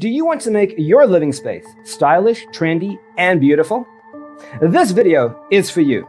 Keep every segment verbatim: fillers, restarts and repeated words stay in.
Do you want to make your living space stylish, trendy, and beautiful? This video is for you.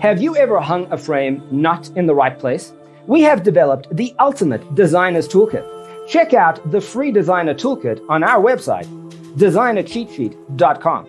Have you ever hung a frame not in the right place? We have developed the ultimate designer's toolkit. Check out the free designer toolkit on our website, designer cheat sheet dot com.